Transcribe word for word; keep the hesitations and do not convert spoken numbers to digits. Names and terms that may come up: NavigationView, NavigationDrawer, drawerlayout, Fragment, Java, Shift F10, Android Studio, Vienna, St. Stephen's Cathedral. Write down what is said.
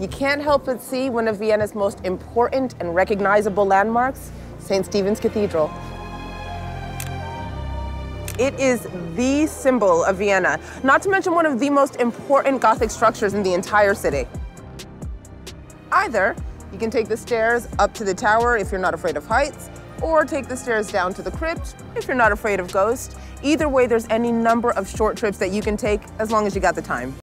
You can't help but see one of Vienna's most important and recognizable landmarks, Saint Stephen's Cathedral. It is the symbol of Vienna, not to mention one of the most important Gothic structures in the entire city. Either you can take the stairs up to the tower if you're not afraid of heights, or take the stairs down to the crypt if you're not afraid of ghosts. Either way, there's any number of short trips that you can take as long as you got the time.